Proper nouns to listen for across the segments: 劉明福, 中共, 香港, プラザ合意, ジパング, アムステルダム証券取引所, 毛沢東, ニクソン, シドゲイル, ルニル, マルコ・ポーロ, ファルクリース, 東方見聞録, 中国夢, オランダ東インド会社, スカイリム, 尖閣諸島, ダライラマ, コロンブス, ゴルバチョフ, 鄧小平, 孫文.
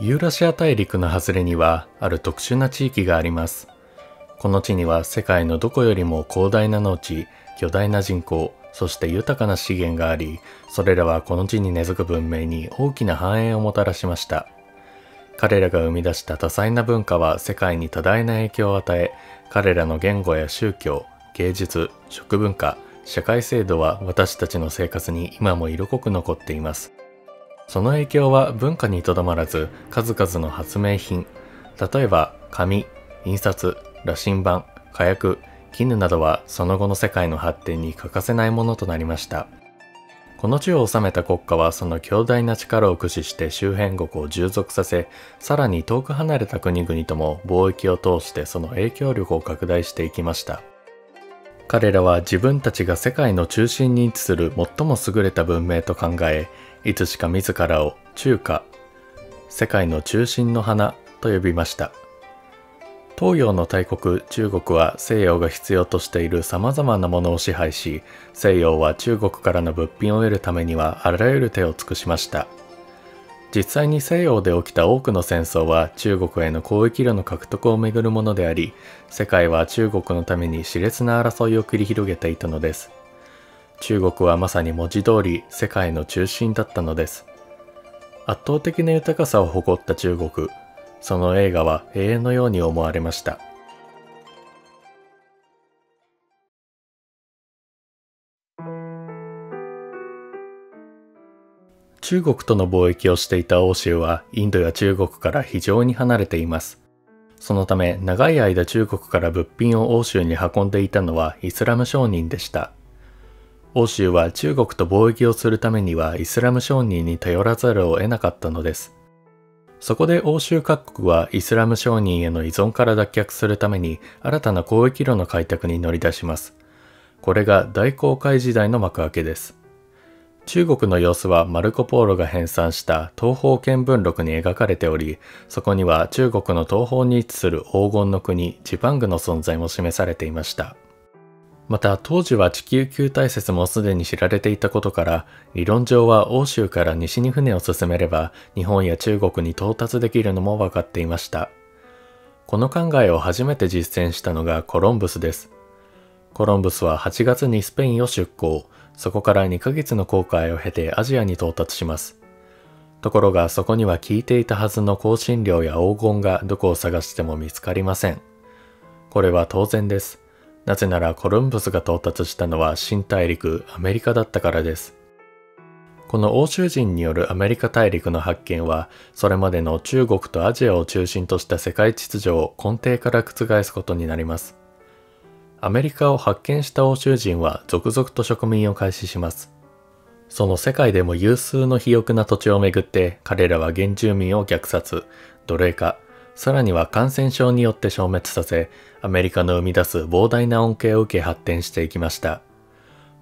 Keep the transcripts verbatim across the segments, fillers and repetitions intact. ユーラシア大陸の外れにはある特殊な地域があります。この地には世界のどこよりも広大な農地、巨大な人口、そして豊かな資源があり、それらはこの地に根付く文明に大きな繁栄をもたらしました。彼らが生み出した多彩な文化は世界に多大な影響を与え、彼らの言語や宗教、芸術、食文化、社会制度は私たちの生活に今も色濃く残っています。その影響は文化にとどまらず、数々の発明品、例えば紙、印刷、羅針盤、火薬、絹などはその後の世界の発展に欠かせないものとなりました。この地を治めた国家はその強大な力を駆使して周辺国を従属させ、さらに遠く離れた国々とも貿易を通してその影響力を拡大していきました。彼らは自分たちが世界の中心に位置する最も優れた文明と考え、いつしか自らを中華、世界の中心の花と呼びました。東洋の大国中国は西洋が必要としている様々なものを支配し、西洋は中国からの物品を得るためにはあらゆる手を尽くしました。実際に西洋で起きた多くの戦争は中国への交易路の獲得をめぐるものであり、世界は中国のために熾烈な争いを繰り広げていたのです。中国はまさに文字通り世界の中心だったのです。圧倒的な豊かさを誇った中国、その栄華は永遠のように思われました。中国との貿易をしていた欧州はインドや中国から非常に離れています。そのため長い間中国から物品を欧州に運んでいたのはイスラム商人でした。欧州は中国と貿易をするためにはイスラム商人に頼らざるを得なかったのです。そこで欧州各国はイスラム商人への依存から脱却するために新たな交易路の開拓に乗り出します。これが大航海時代の幕開けです。中国の様子はマルコ・ポーロが編纂した東方見聞録に描かれており、そこには中国の東方に位置する黄金の国ジパングの存在も示されていました。また当時は地球球体説もすでに知られていたことから、理論上は欧州から西に船を進めれば日本や中国に到達できるのも分かっていました。この考えを初めて実践したのがコロンブスです。コロンブスははちがつにスペインを出航。そこからにかげつの航海を経てアジアに到達します。ところがそこには効いていたはずの香辛料や黄金がどこを探しても見つかりません。これは当然です。なぜならコロンブスが到達したのは新大陸アメリカだったからです。この欧州人によるアメリカ大陸の発見は、それまでの中国とアジアを中心とした世界秩序を根底から覆すことになります。アメリカを発見した欧州人は続々と植民を開始します。その世界でも有数の肥沃な土地をめぐって彼らは原住民を虐殺、奴隷化、さらには感染症によって消滅させ、アメリカの生み出す膨大な恩恵を受け発展していきました。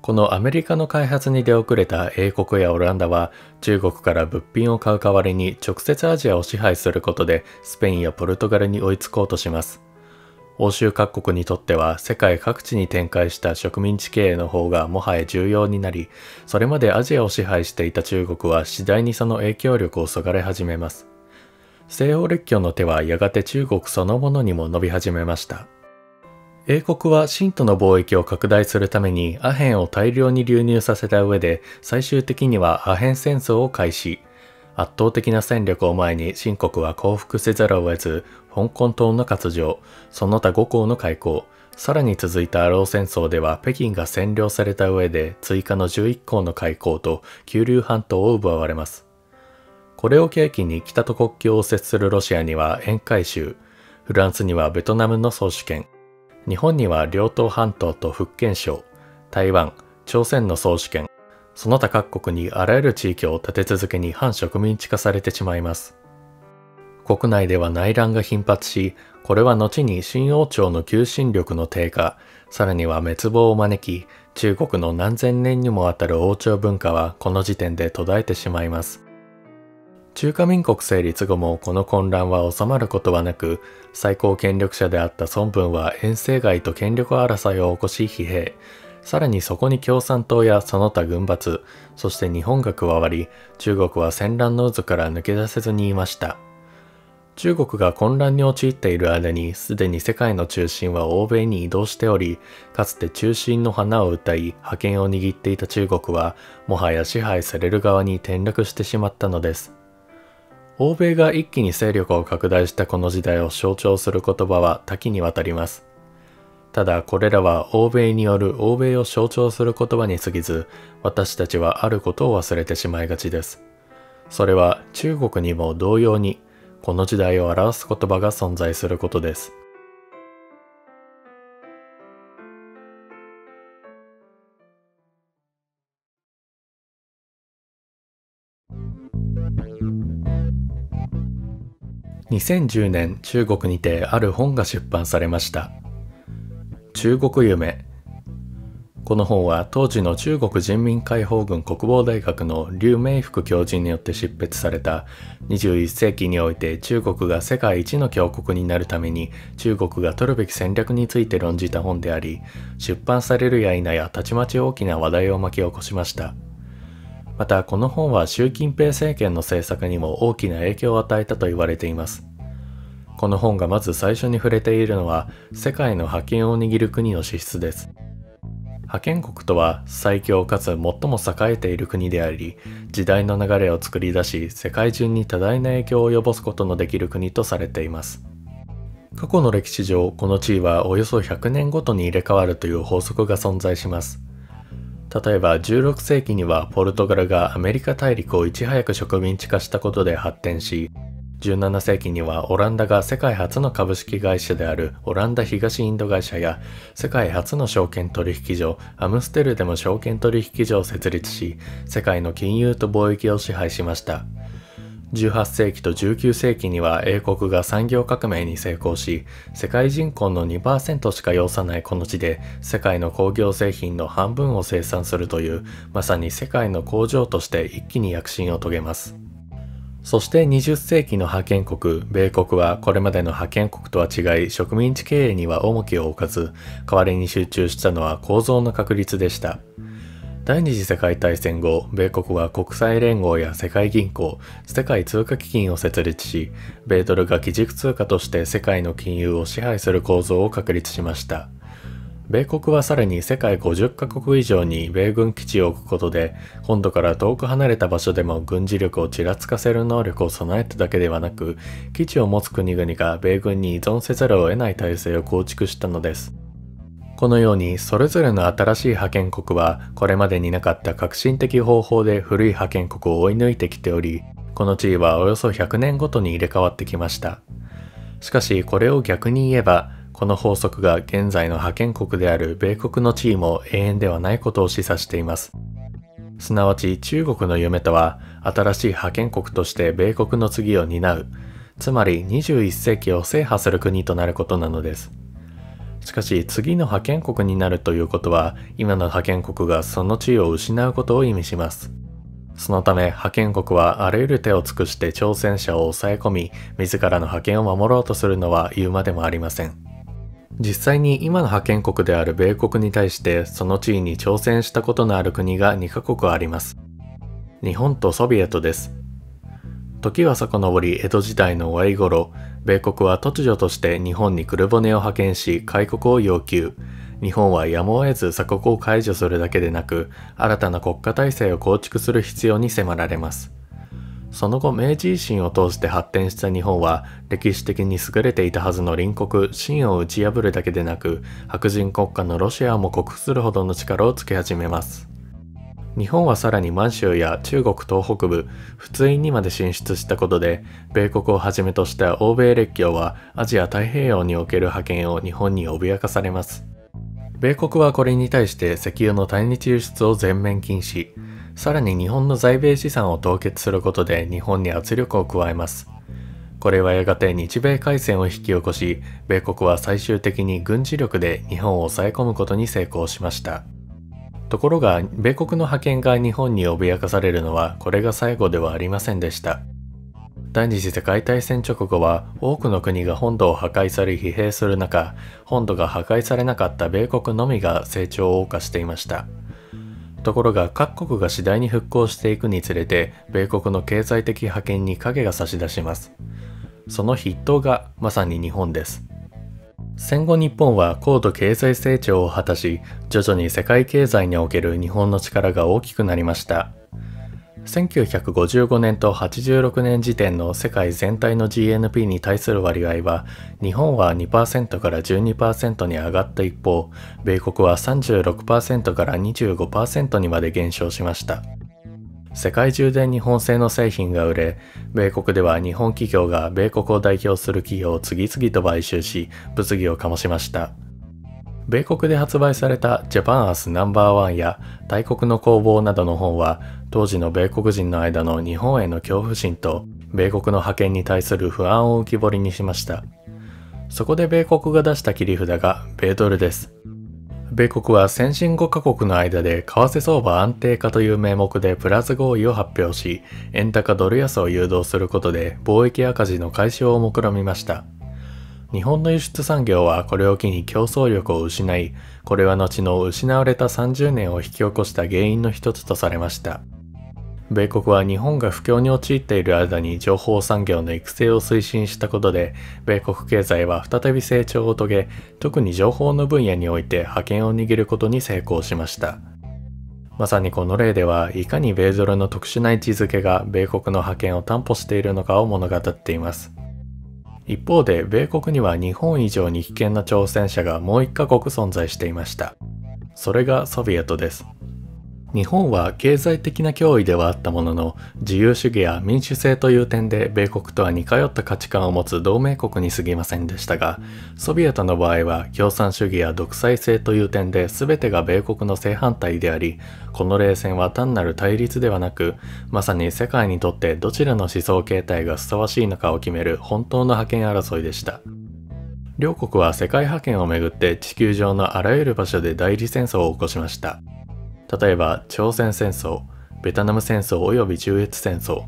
このアメリカの開発に出遅れた英国やオランダは中国から物品を買う代わりに直接アジアを支配することでスペインやポルトガルに追いつこうとします。欧州各国にとっては世界各地に展開した植民地経営の方がもはや重要になり、それまでアジアを支配していた中国は次第にその影響力をそがれ始めます。西欧列強の手はやがて中国そのものにも伸び始めました。英国は清との貿易を拡大するためにアヘンを大量に流入させた上で、最終的にはアヘン戦争を開始。圧倒的な戦力を前に清国は降伏せざるを得ず、香港島の割譲、その他ご港の開港、さらに続いたアロー戦争では北京が占領された上で追加のじゅういっこうの開港と九龍半島を奪われます。これを契機に北と国境を接するロシアには沿海州、フランスにはベトナムの総主権、日本には遼東半島と福建省、台湾、朝鮮の総主権、その他各国にあらゆる地域を立て続けに反植民地化されてしまいます。国内では内乱が頻発し、これは後に清王朝の求心力の低下、さらには滅亡を招き、中国の何千年にもわたる王朝文化はこの時点で途絶えてしまいます。中華民国成立後もこの混乱は収まることはなく、最高権力者であった孫文は遠征外と権力争いを起こし疲弊。さらにそこに共産党やその他軍閥、そして日本が加わり、中国は戦乱の渦から抜け出せずにいました。中国が混乱に陥っている間にすでに世界の中心は欧米に移動しており、かつて中心の花を歌い覇権を握っていた中国はもはや支配される側に転落してしまったのです。欧米が一気に勢力を拡大したこの時代を象徴する言葉は多岐にわたります。ただこれらは欧米による欧米を象徴する言葉に過ぎず、私たちはあることを忘れてしまいがちです。それは中国にも同様にこの時代を表す言葉が存在することです。にせんじゅうねん、中国にてある本が出版されました。中国夢。この本は当時の中国人民解放軍国防大学の劉明福教授によって執筆された、にじゅういっせいきにおいて中国が世界一の強国になるために中国が取るべき戦略について論じた本であり、出版されるや否やたちまち大きな話題を巻き起こしました。またこの本は習近平政権の政策にも大きな影響を与えたと言われています。この本がまず最初に触れているのは世界の覇権を握る国の資質です。覇権国とは最強かつ最も栄えている国であり、時代の流れを作り出し世界中に多大な影響を及ぼすことのできる国とされています。過去の歴史上、この地位はおよそひゃくねんごとに入れ替わるという法則が存在します。例えばじゅうろくせいきにはポルトガルがアメリカ大陸をいち早く植民地化したことで発展し、じゅうななせいきにはオランダが世界初の株式会社であるオランダ東インド会社や世界初の証券取引所アムステルダム証券取引所を設立し、世界の金融と貿易を支配しました。じゅうはっせいきとじゅうきゅうせいきには英国が産業革命に成功し、世界人口の にパーセント しか要さないこの地で世界の工業製品の半分を生産するという、まさに世界の工場として一気に躍進を遂げます。そしてにじゅっせいきの覇権国、米国はこれまでの覇権国とは違い植民地経営には重きを置かず、代わりに集中したのは構造の確立でした。第二次世界大戦後、米国は国際連合や世界銀行、世界通貨基金を設立し、米ドルが基軸通貨として世界の金融を支配する構造を確立しました。米国はさらに世界ごじゅっかこく以上に米軍基地を置くことで、本土から遠く離れた場所でも軍事力をちらつかせる能力を備えただけではなく、基地を持つ国々が米軍に依存せざるを得ない体制を構築したのです。このようにそれぞれの新しい覇権国はこれまでになかった革新的方法で古い覇権国を追い抜いてきており、この地位はおよそひゃくねんごとに入れ替わってきました。しかしこれを逆に言えば、この法則が現在の覇権国である米国の地位も永遠ではないことを示唆しています。すなわち中国の夢とは、新しい覇権国として米国の次を担う、つまりにじゅういっせいきを制覇する国となることなのです。しかし次の覇権国になるということは、今の覇権国がその地位を失うことを意味します。そのため覇権国はあらゆる手を尽くして挑戦者を抑え込み、自らの覇権を守ろうとするのは言うまでもありません。実際に今の覇権国である米国に対してその地位に挑戦したことのある国がにかこくあります。日本とソビエトです。時は遡り江戸時代の終わり頃、米国は突如として日本に黒船を派遣し開国を要求。日本はやむを得ず鎖国を解除するだけでなく、新たな国家体制を構築する必要に迫られます。その後明治維新を通して発展した日本は、歴史的に優れていたはずの隣国清を打ち破るだけでなく、白人国家のロシアも克服するほどの力をつけ始めます。日本はさらに満州や中国東北部、仏印にまで進出したことで、米国をはじめとした欧米列強はアジア太平洋における覇権を日本に脅かされます。米国はこれに対して石油の対日輸出を全面禁止。さらに日本の在米資産を凍結することで日本に圧力を加えます。これはやがて日米開戦を引き起こし、米国は最終的に軍事力で日本を抑え込むことに成功しました。ところが、米国の覇権が日本に脅かされるのはこれが最後ではありませんでした。第二次世界大戦直後は多くの国が本土を破壊され疲弊する中、本土が破壊されなかった米国のみが成長を謳歌していました。ところが各国が次第に復興していくにつれて、米国の経済的覇権に影が差し出します。その筆頭がまさに日本です。戦後日本は高度経済成長を果たし、徐々に世界経済における日本の力が大きくなりました。せんきゅうひゃくごじゅうごねんとはちじゅうろくねん時点の世界全体の ジーエヌピー に対する割合は、日本は にパーセント から じゅうにパーセント に上がった一方、米国は さんじゅうろくパーセント から にじゅうごパーセント にまで減少しました。世界中で日本製の製品が売れ、米国では日本企業が米国を代表する企業を次々と買収し、物議を醸しました。米国で発売されたジャパンアースナンバーワンや大国の工房などの本は、当時の米国人の間の日本への恐怖心と米国の覇権に対する不安を浮き彫りにしました。そこで米国が出した切り札が米ドルです。米国は先進ごかこくの間で為替相場安定化という名目でプラス合意を発表し、円高ドル安を誘導することで貿易赤字の解消を目論みました。日本の輸出産業はこれを機に競争力を失い、これは後の失われたさんじゅうねんを引き起こした原因の一つとされました。米国は日本が不況に陥っている間に情報産業の育成を推進したことで、米国経済は再び成長を遂げ、特に情報の分野において覇権を握ることに成功しました。まさにこの例では、いかに米ドルの特殊な位置づけが米国の覇権を担保しているのかを物語っています。一方で、米国には日本以上に危険な挑戦者がもういっかこく存在していました。それがソビエトです。日本は経済的な脅威ではあったものの、自由主義や民主制という点で米国とは似通った価値観を持つ同盟国に過ぎませんでしたが、ソビエトの場合は共産主義や独裁制という点で全てが米国の正反対であり、この冷戦は単なる対立ではなく、まさに世界にとってどちらの思想形態がふさわしいのかを決める本当の覇権争いでした。両国は世界覇権をめぐって地球上のあらゆる場所で代理戦争を起こしました。例えば朝鮮戦争、ベトナム戦争及び中越戦争、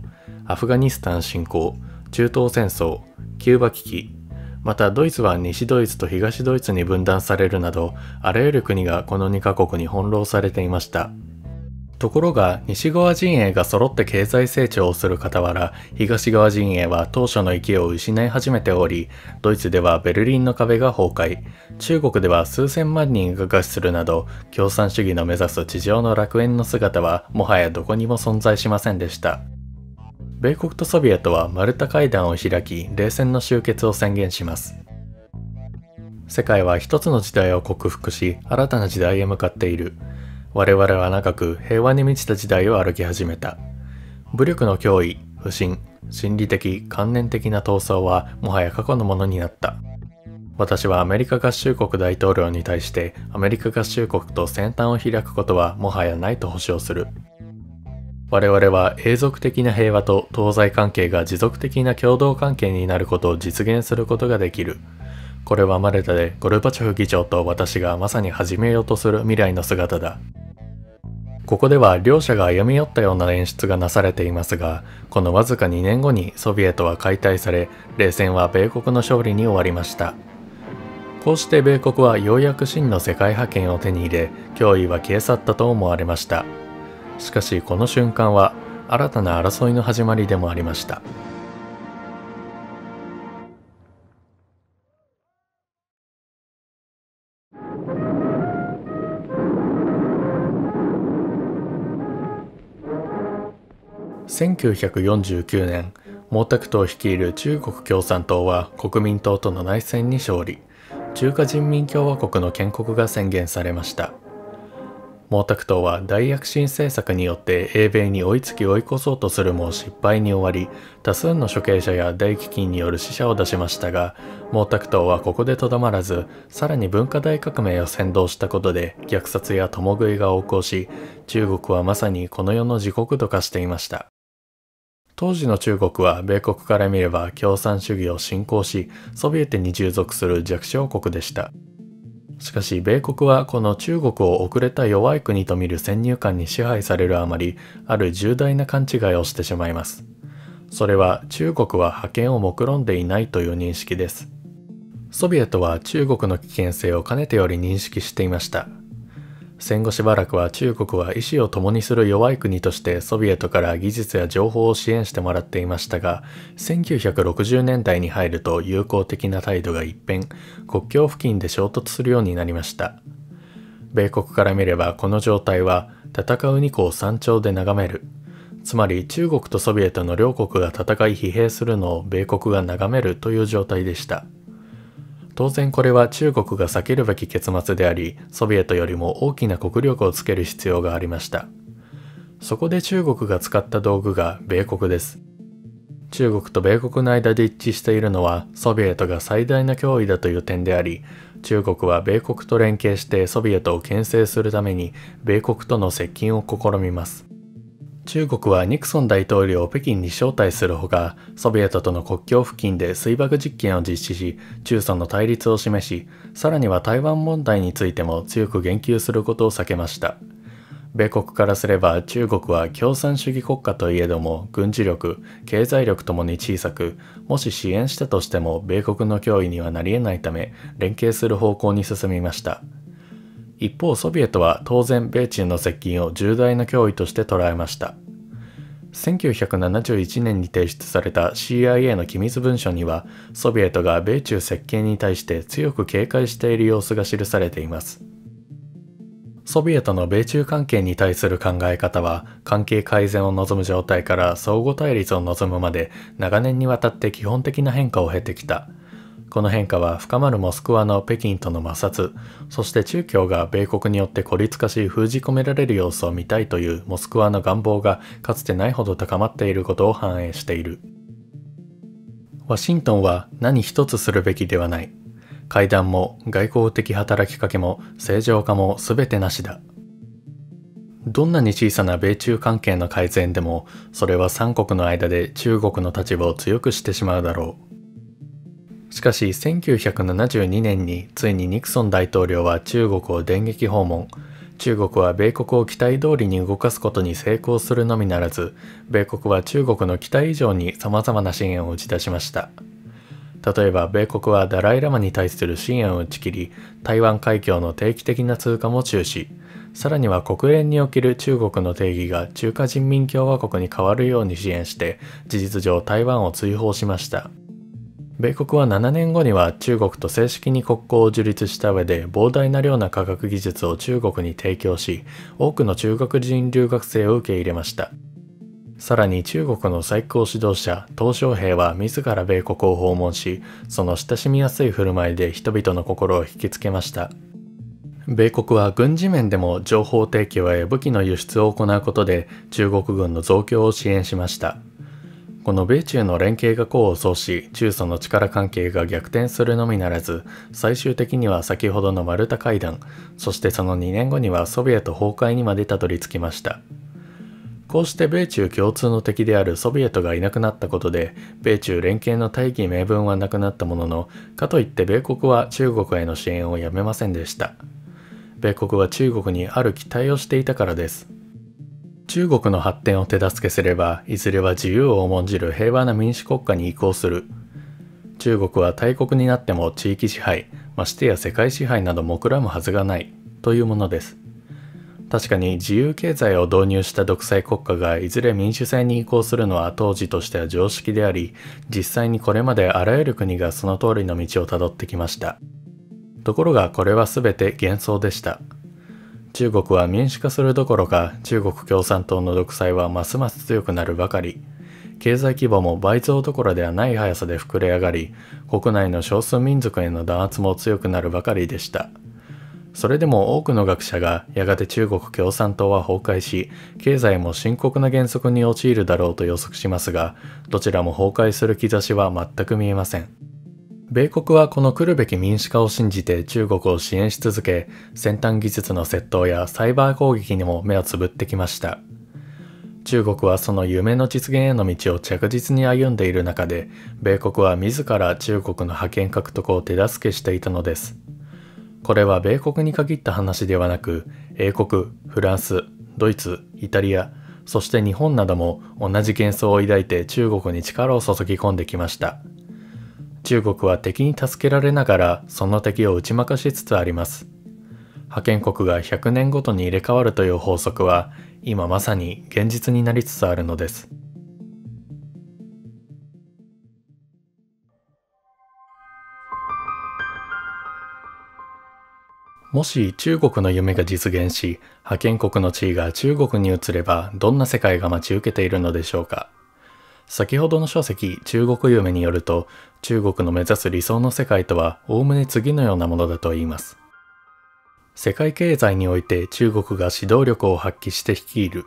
アフガニスタン侵攻、中東戦争、キューバ危機、またドイツは西ドイツと東ドイツに分断されるなど、あらゆる国がこのにかこくに翻弄されていました。ところが、西側陣営が揃って経済成長をする傍ら、東側陣営は当初の勢いを失い始めており、ドイツではベルリンの壁が崩壊、中国では数千万人が餓死するなど、共産主義の目指す地上の楽園の姿はもはやどこにも存在しませんでした。米国とソビエトはマルタ会談を開き、冷戦の終結を宣言します。世界は一つの時代を克服し、新たな時代へ向かっている。我々は長く平和に満ちた時代を歩き始めた。武力の脅威、不信、心理的、観念的な闘争はもはや過去のものになった。私はアメリカ合衆国大統領に対してアメリカ合衆国と先端を開くことはもはやないと保証する。我々は永続的な平和と東西関係が持続的な共同関係になることを実現することができる。これはマルタでゴルバチョフ議長と私がまさに始めようとする未来の姿だ。ここでは両者が歩み寄ったような演出がなされていますが、このわずかにねんごにソビエトは解体され、冷戦は米国の勝利に終わりました。こうして米国はようやく真の世界覇権を手に入れ、脅威は消え去ったと思われました。しかしこの瞬間は新たな争いの始まりでもありました。せんきゅうひゃくよんじゅうきゅうねん、毛沢東率いる中国共産党は国民党との内戦に勝利、中華人民共和国の建国が宣言されました。毛沢東は大躍進政策によって英米に追いつき追い越そうとするも失敗に終わり、多数の処刑者や大飢饉による死者を出しましたが、毛沢東はここでとどまらず、さらに文化大革命を扇動したことで虐殺や共食いが横行し、中国はまさにこの世の自国と化していました。当時の中国は米国から見れば共産主義を信仰し、ソビエトに従属する弱小国でした。しかし米国はこの中国を遅れた弱い国と見る先入観に支配されるあまり、ある重大な勘違いをしてしまいます。それは中国は覇権を目論んでいないという認識です。ソビエトは中国の危険性をかねてより認識していました。戦後しばらくは中国は意志を共にする弱い国としてソビエトから技術や情報を支援してもらっていましたが、せんきゅうひゃくろくじゅうねんだいに入ると友好的な態度が一変、国境付近で衝突するようになりました。米国から見ればこの状態は戦うにこを山頂で眺める。つまり中国とソビエトの両国が戦い疲弊するのを米国が眺めるという状態でした。当然これは中国が避けるべき結末であり、ソビエトよりも大きな国力をつける必要がありました。そこで中国が使った道具が米国です。中国と米国の間で一致しているのは、ソビエトが最大の脅威だという点であり、中国は米国と連携してソビエトを牽制するために、米国との接近を試みます。中国はニクソン大統領を北京に招待するほか、ソビエトとの国境付近で水爆実験を実施し、中ソの対立を示し、さらには台湾問題についても強く言及することを避けました。米国からすれば中国は共産主義国家といえども軍事力、経済力ともに小さく、もし支援したとしても米国の脅威にはなり得ないため、連携する方向に進みました。一方ソビエトは当然米中の接近を重大な脅威として捉えました。せんきゅうひゃくななじゅういちねんに提出された シーアイエー の機密文書には、ソビエトが米中接近に対して強く警戒している様子が記されています。ソビエトの米中関係に対する考え方は、関係改善を望む状態から相互対立を望むまで長年にわたって基本的な変化を経てきた。この変化は深まるモスクワの北京との摩擦、そして中共が米国によって孤立化し封じ込められる様子を見たいというモスクワの願望がかつてないほど高まっていることを反映している。ワシントンは何一つするべきではない。会談も外交的働きかけも正常化も全てなしだ。どんなに小さな米中関係の改善でも、それはさんこくの間で中国の立場を強くしてしまうだろう。しかしせんきゅうひゃくななじゅうにねんについにニクソン大統領は中国を電撃訪問。中国は米国を期待通りに動かすことに成功するのみならず、米国は中国の期待以上に様々な支援を打ち出しました。例えば米国はダライラマに対する支援を打ち切り、台湾海峡の定期的な通過も中止。さらには国連における中国の定義が中華人民共和国に変わるように支援して、事実上台湾を追放しました。米国はななねんごには中国と正式に国交を樹立した上で膨大な量な科学技術を中国に提供し、多くの中国人留学生を受け入れました。さらに中国の最高指導者、鄧小平は自ら米国を訪問し、その親しみやすい振る舞いで人々の心を引きつけました。米国は軍事面でも情報提供や武器の輸出を行うことで中国軍の増強を支援しました。この米中の連携が功を奏し、中ソの力関係が逆転するのみならず、最終的には先ほどのマルタ会談、そしてそのにねんごにはソビエト崩壊にまでたどり着きました。こうして米中共通の敵であるソビエトがいなくなったことで、米中連携の大義名分はなくなったものの、かといって米国は中国への支援をやめませんでした。米国は中国にある期待をしていたからです。中国の発展を手助けすれば、いずれは自由を重んじる平和な民主国家に移行する。中国は大国になっても地域支配、ましてや世界支配などもくらむはずがない、というものです。確かに自由経済を導入した独裁国家がいずれ民主制に移行するのは当時としては常識であり、実際にこれまであらゆる国がその通りの道をたどってきました。ところがこれは全て幻想でした。中国は民主化するどころか、中国共産党の独裁はますます強くなるばかり。経済規模も倍増どころではない速さで膨れ上がり、国内の少数民族への弾圧も強くなるばかりでした。それでも多くの学者が、やがて中国共産党は崩壊し、経済も深刻な減速に陥るだろうと予測しますが、どちらも崩壊する兆しは全く見えません。米国はこの来るべき民主化を信じて中国を支援し続け、先端技術の窃盗やサイバー攻撃にも目をつぶってきました。中国はその夢の実現への道を着実に歩んでいる中で、米国は自ら中国の覇権獲得を手助けしていたのです。これは米国に限った話ではなく、英国、フランス、ドイツ、イタリア、そして日本なども同じ幻想を抱いて中国に力を注ぎ込んできました。中国は敵に助けられながらその敵を打ち負かしつつあります。覇権国がひゃくねんごとに入れ替わるという法則は今まさに現実になりつつあるのです。もし中国の夢が実現し、覇権国の地位が中国に移ればどんな世界が待ち受けているのでしょうか。先ほどの書籍「中国夢」によると、中国の目指す理想の世界とはおおむね次のようなものだといいます。世界経済において中国が指導力を発揮して率いる。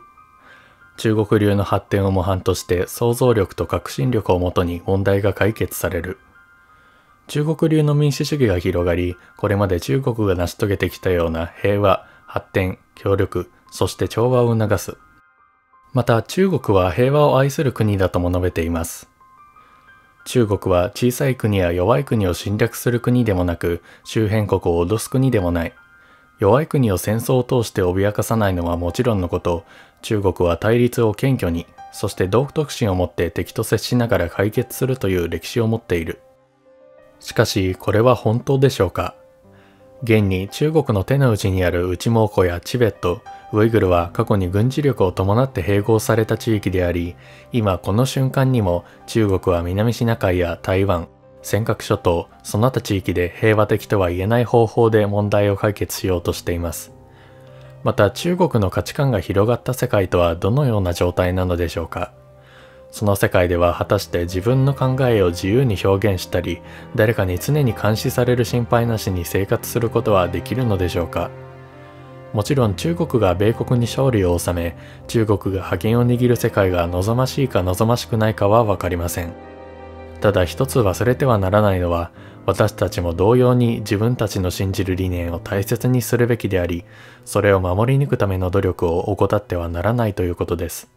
中国流の発展を模範として想像力と革新力をもとに問題が解決される。中国流の民主主義が広がり、これまで中国が成し遂げてきたような平和、発展、協力、そして調和を促す。また中国は平和を愛する国だとも述べています。中国は小さい国や弱い国を侵略する国でもなく、周辺国を脅す国でもない。弱い国を戦争を通して脅かさないのはもちろんのこと、中国は対立を謙虚に、そして道徳心を持って敵と接しながら解決するという歴史を持っている。しかし、これは本当でしょうか。現に中国の手の内にある内蒙古やチベット、ウイグルは過去に軍事力を伴って併合された地域であり、今この瞬間にも中国は南シナ海や台湾、尖閣諸島、その他地域で平和的とは言えない方法で問題を解決しようとしています。また中国の価値観が広がった世界とはどのような状態なのでしょうか。その世界では果たして自分の考えを自由に表現したり、誰かに常に監視される心配なしに生活することはできるのでしょうか。もちろん中国が米国に勝利を収め、中国が覇権を握る世界が望ましいか望ましくないかは分かりません。ただ一つ忘れてはならないのは、私たちも同様に自分たちの信じる理念を大切にするべきであり、それを守り抜くための努力を怠ってはならないということです。